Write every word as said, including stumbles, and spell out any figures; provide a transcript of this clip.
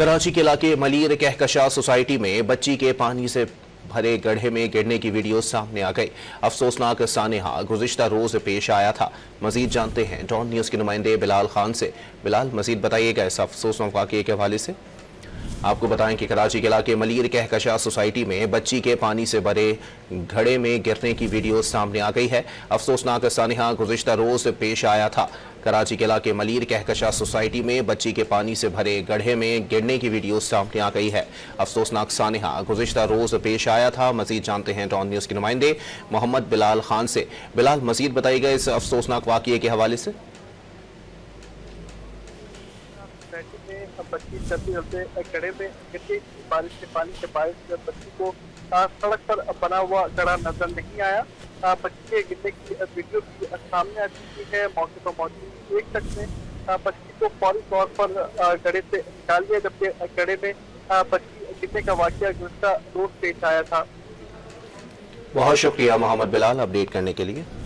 कराची के इलाके मलीर कहकशा सोसाइटी में बच्ची के पानी से भरे गड्ढे में गिरने की वीडियो सामने आ गई। अफसोसनाक सानेहा गुज़िश्ता रोज पेश आया था। मजीद जानते हैं डॉन न्यूज़ के नुमाइंदे बिलाल खान से। बिलाल, मजीद बताइएगा इस अफसोसनाक वाक़िए के हवाले से। आपको बताएं कि कराची के इलाके मलीर कहकशा सोसाइटी में बच्ची के पानी से भरे घड़े में गिरने की वीडियो सामने आ गई है। अफसोसनाक सानेहा गुज़िश्ता रोज़ पेश आया था। कराची के इलाके मलीर कहकशा सोसाइटी में बच्ची के पानी से भरे गड्ढे में गिरने की वीडियो सामने आ गई है। अफसोसनाक सानेहा गुज़िश्ता रोज़ पेश आया था। मज़ीद जानते हैं डॉन न्यूज़ के नुमाइंदे मोहम्मद बिलाल खान से। बिलाल, मज़ीद बताइएगा इस अफसोसनाक वाक़िए के हवाले से। बच्ची चलते चलते गड्ढे में गिर गई। बारिश के पानी से बारिश बच्ची को सड़क पर बना हुआ गड्ढा नजर नहीं आया। बच्ची के गिरने की वीडियो भी सामने आ चुकी है। मौके पर मौजूद एक शख्स ने बच्ची को फौरी तौर पर गड्ढे से निकाल लिया, जबकि गड्ढे में बच्ची गिरने का वाकया गुज़िश्ता रोज पेश आया था। बहुत शुक्रिया मोहम्मद बिलाल अपडेट करने के लिए।